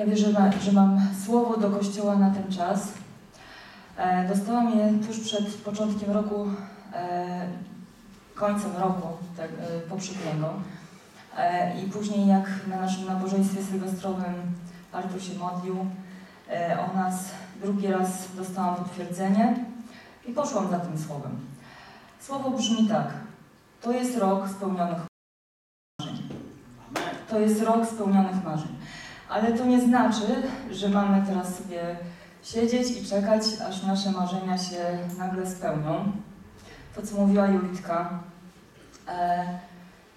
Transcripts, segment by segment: Ja wierzę, że mam słowo do Kościoła na ten czas. Dostałam je tuż przed początkiem roku, końcem roku poprzedniego. I później, jak na naszym nabożeństwie sylwestrowym Artur się modlił o nas, drugi raz dostałam potwierdzenie i poszłam za tym słowem. Słowo brzmi tak. To jest rok spełnionych marzeń. To jest rok spełnionych marzeń. Ale to nie znaczy, że mamy teraz sobie siedzieć i czekać, aż nasze marzenia się nagle spełnią. To, co mówiła Julitka,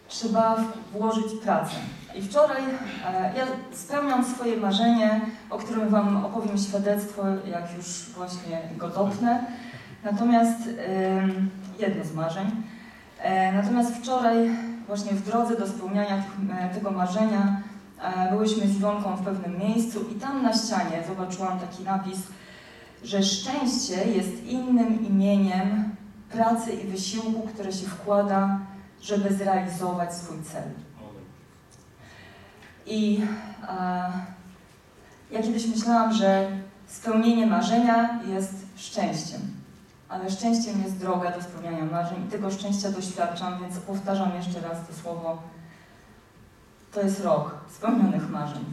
trzeba włożyć pracę. I wczoraj ja spełniam swoje marzenie, o którym Wam opowiem świadectwo, jak już właśnie go dopnę. Natomiast wczoraj właśnie w drodze do spełniania tego marzenia byłyśmy z Iwonką w pewnym miejscu i tam na ścianie zobaczyłam taki napis, że szczęście jest innym imieniem pracy i wysiłku, które się wkłada, żeby zrealizować swój cel. I ja kiedyś myślałam, że spełnienie marzenia jest szczęściem, ale szczęściem jest droga do spełniania marzeń i tego szczęścia doświadczam, więc powtarzam jeszcze raz to słowo. To jest rok spełnionych marzeń.